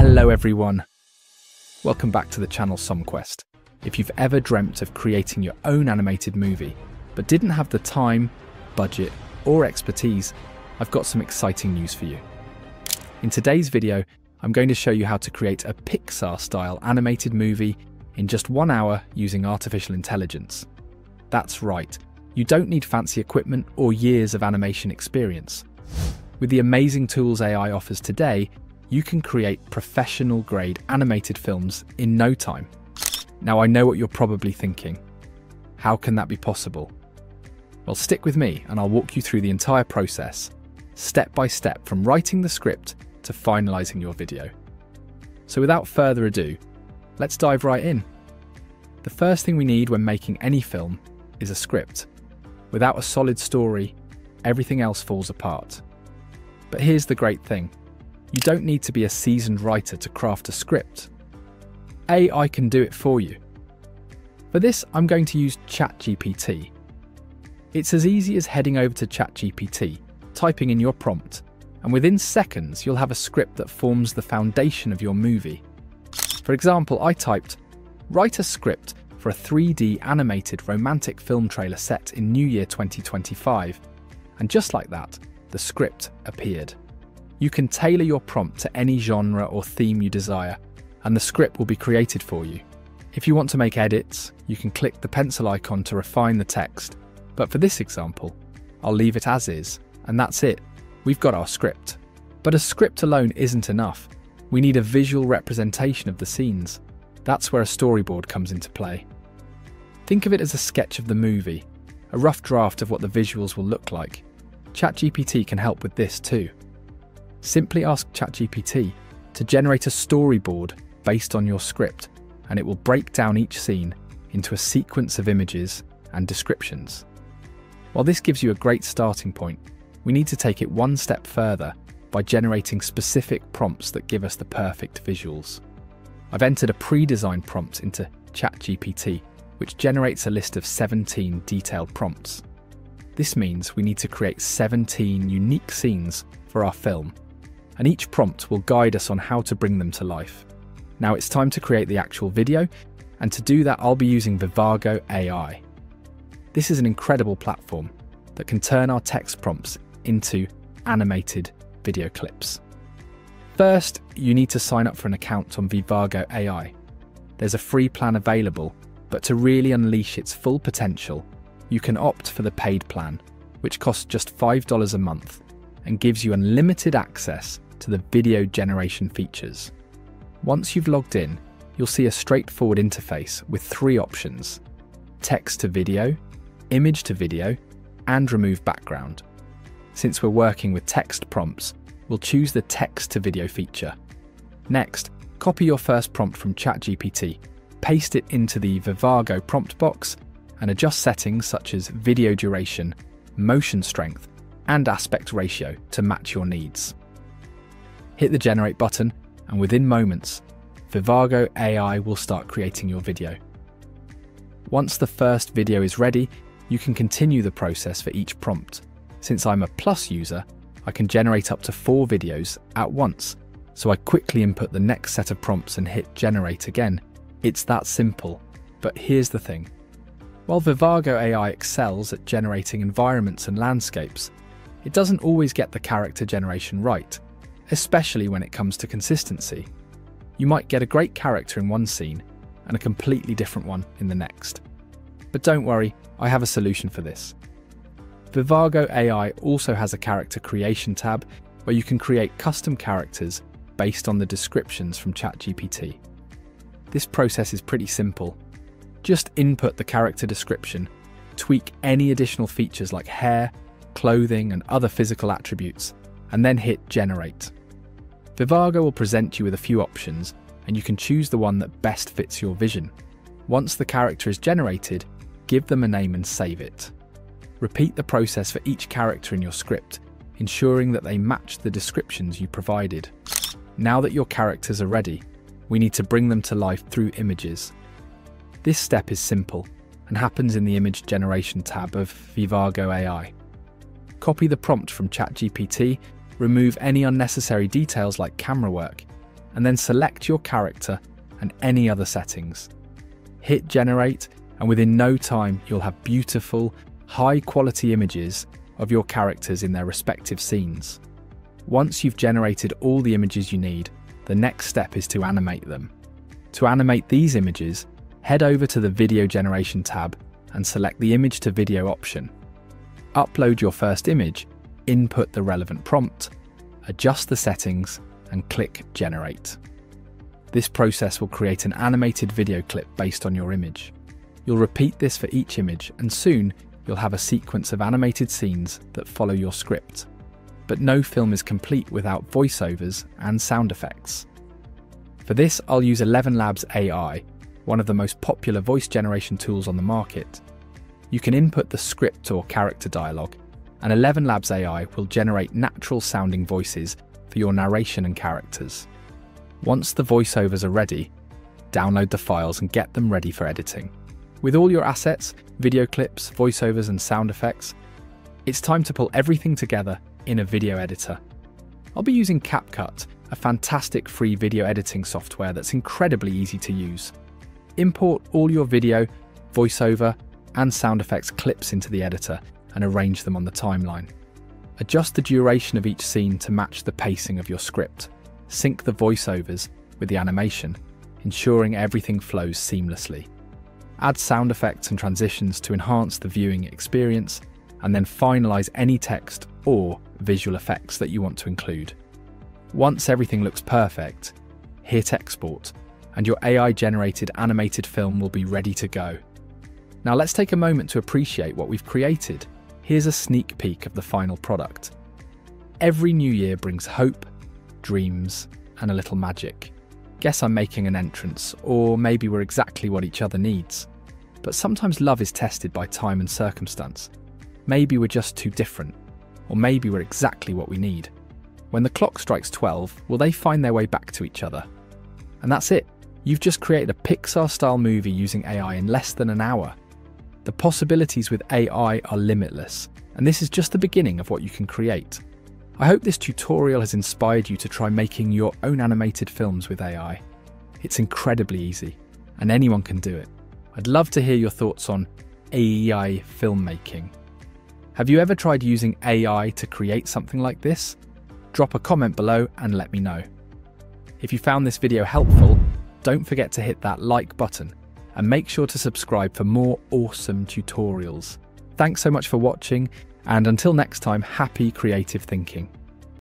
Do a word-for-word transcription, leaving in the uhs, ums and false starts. Hello everyone! Welcome back to the channel SomQuest. If you've ever dreamt of creating your own animated movie, but didn't have the time, budget, or expertise, I've got some exciting news for you. In today's video, I'm going to show you how to create a Pixar-style animated movie in just one hour using artificial intelligence. That's right, you don't need fancy equipment or years of animation experience. With the amazing tools A I offers today, you can create professional-grade animated films in no time. Now I know what you're probably thinking. How can that be possible? Well, stick with me and I'll walk you through the entire process, step by step, from writing the script to finalizing your video. So without further ado, let's dive right in. The first thing we need when making any film is a script. Without a solid story, everything else falls apart. But here's the great thing. You don't need to be a seasoned writer to craft a script. A I can do it for you. For this, I'm going to use ChatGPT. It's as easy as heading over to ChatGPT, typing in your prompt, and within seconds you'll have a script that forms the foundation of your movie. For example, I typed, "Write a script for a three D animated romantic film trailer set in New Year twenty twenty-five," and just like that, the script appeared. You can tailor your prompt to any genre or theme you desire, and the script will be created for you. If you want to make edits, you can click the pencil icon to refine the text, but for this example, I'll leave it as is, and that's it. We've got our script. But a script alone isn't enough. We need a visual representation of the scenes. That's where a storyboard comes into play. Think of it as a sketch of the movie, a rough draft of what the visuals will look like. ChatGPT can help with this too. Simply ask ChatGPT to generate a storyboard based on your script, and it will break down each scene into a sequence of images and descriptions. While this gives you a great starting point, we need to take it one step further by generating specific prompts that give us the perfect visuals. I've entered a pre-designed prompt into ChatGPT, which generates a list of seventeen detailed prompts. This means we need to create seventeen unique scenes for our film, and each prompt will guide us on how to bring them to life. Now it's time to create the actual video, and to do that I'll be using Vivago A I. This is an incredible platform that can turn our text prompts into animated video clips. First, you need to sign up for an account on Vivago A I. There's a free plan available, but to really unleash its full potential, you can opt for the paid plan, which costs just five dollars a month and gives you unlimited access to the video generation features. Once you've logged in, you'll see a straightforward interface with three options: text to video, image to video, and remove background. Since we're working with text prompts, we'll choose the text to video feature. Next, copy your first prompt from ChatGPT, paste it into the Vivago prompt box, and adjust settings such as video duration, motion strength, and aspect ratio to match your needs. Hit the generate button, and within moments, Vivago A I will start creating your video. Once the first video is ready, you can continue the process for each prompt. Since I'm a Plus user, I can generate up to four videos at once, so I quickly input the next set of prompts and hit generate again. It's that simple. But here's the thing. While Vivago A I excels at generating environments and landscapes, it doesn't always get the character generation right, especially when it comes to consistency. You might get a great character in one scene and a completely different one in the next. But don't worry, I have a solution for this. Vivago A I also has a character creation tab where you can create custom characters based on the descriptions from ChatGPT. This process is pretty simple. Just input the character description, tweak any additional features like hair, clothing, and other physical attributes, and then hit generate. Vivago will present you with a few options, and you can choose the one that best fits your vision. Once the character is generated, give them a name and save it. Repeat the process for each character in your script, ensuring that they match the descriptions you provided. Now that your characters are ready, we need to bring them to life through images. This step is simple and happens in the image generation tab of Vivago A I. Copy the prompt from ChatGPT, remove any unnecessary details like camera work, and then select your character and any other settings. Hit generate, and within no time you'll have beautiful, high-quality images of your characters in their respective scenes. Once you've generated all the images you need, the next step is to animate them. To animate these images, head over to the Video Generation tab and select the Image to Video option. Upload your first image, input the relevant prompt, adjust the settings, and click Generate. This process will create an animated video clip based on your image. You'll repeat this for each image, and soon you'll have a sequence of animated scenes that follow your script. But no film is complete without voiceovers and sound effects. For this, I'll use Eleven Labs A I, one of the most popular voice generation tools on the market. You can input the script or character dialogue, and Eleven Labs A I will generate natural-sounding voices for your narration and characters. Once the voiceovers are ready, download the files and get them ready for editing. With all your assets, video clips, voiceovers and sound effects, it's time to pull everything together in a video editor. I'll be using CapCut, a fantastic free video editing software that's incredibly easy to use. Import all your video, voiceover and sound effects clips into the editor and arrange them on the timeline. Adjust the duration of each scene to match the pacing of your script. Sync the voiceovers with the animation, ensuring everything flows seamlessly. Add sound effects and transitions to enhance the viewing experience, and then finalize any text or visual effects that you want to include. Once everything looks perfect, hit export, and your A I-generated animated film will be ready to go. Now let's take a moment to appreciate what we've created. Here's a sneak peek of the final product. Every new year brings hope, dreams, and a little magic. Guess I'm making an entrance, or maybe we're exactly what each other needs. But sometimes love is tested by time and circumstance. Maybe we're just too different, or maybe we're exactly what we need. When the clock strikes twelve, will they find their way back to each other? And that's it. You've just created a Pixar-style movie using A I in less than an hour. The possibilities with A I are limitless, and this is just the beginning of what you can create. I hope this tutorial has inspired you to try making your own animated films with A I. It's incredibly easy, and anyone can do it. I'd love to hear your thoughts on A I filmmaking. Have you ever tried using A I to create something like this? Drop a comment below and let me know. If you found this video helpful, don't forget to hit that like button and make sure to subscribe for more awesome tutorials. Thanks so much for watching. And until next time, happy creative thinking.